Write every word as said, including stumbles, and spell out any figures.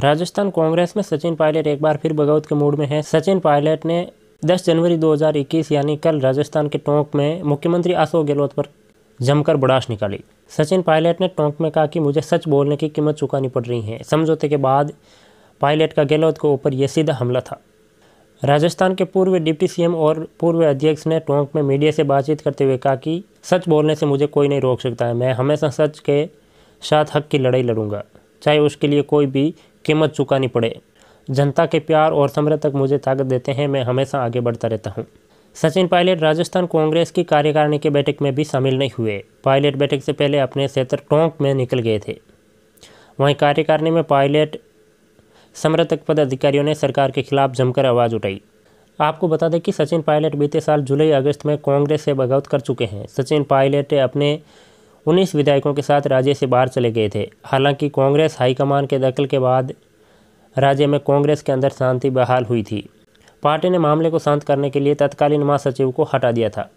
राजस्थान कांग्रेस में सचिन पायलट एक बार फिर बगावत के मूड में है। सचिन पायलट ने दस जनवरी दो हज़ार इक्कीस यानी कल राजस्थान के टोंक में मुख्यमंत्री अशोक गहलोत पर जमकर भड़ास निकाली। सचिन पायलट ने टोंक में कहा कि मुझे सच बोलने की कीमत चुकानी पड़ रही है। समझौते के बाद पायलट का गहलोत के ऊपर यह सीधा हमला था। राजस्थान के पूर्व डिप्टी सीएम और पूर्व अध्यक्ष ने टोंक में मीडिया से बातचीत करते हुए कहा कि सच बोलने से मुझे कोई नहीं रोक सकता है। मैं हमेशा सच के साथ हक की लड़ाई लड़ूंगा, चाहे उसके लिए कोई भी कीमत चुकानी पड़े। जनता के प्यार और समर्थक मुझे ताकत देते हैं। मैं हमेशा आगे बढ़ता रहता हूँ। सचिन पायलट राजस्थान कांग्रेस की कार्यकारिणी की बैठक में भी शामिल नहीं हुए। पायलट बैठक से पहले अपने क्षेत्र टोंक में निकल गए थे। वहीं कार्यकारिणी में पायलट समर्थक पदाधिकारियों ने सरकार के खिलाफ जमकर आवाज़ उठाई। आपको बता दें कि सचिन पायलट बीते साल जुलाई अगस्त में कांग्रेस से बगावत कर चुके हैं। सचिन पायलट अपने उन्नीस विधायकों के साथ राज्य से बाहर चले गए थे। हालांकि कांग्रेस हाईकमान के दखल के बाद राज्य में कांग्रेस के अंदर शांति बहाल हुई थी। पार्टी ने मामले को शांत करने के लिए तत्कालीन महासचिव को हटा दिया था।